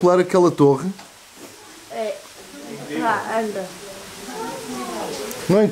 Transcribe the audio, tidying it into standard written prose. Pular aquela torre. É. Lá, anda. Não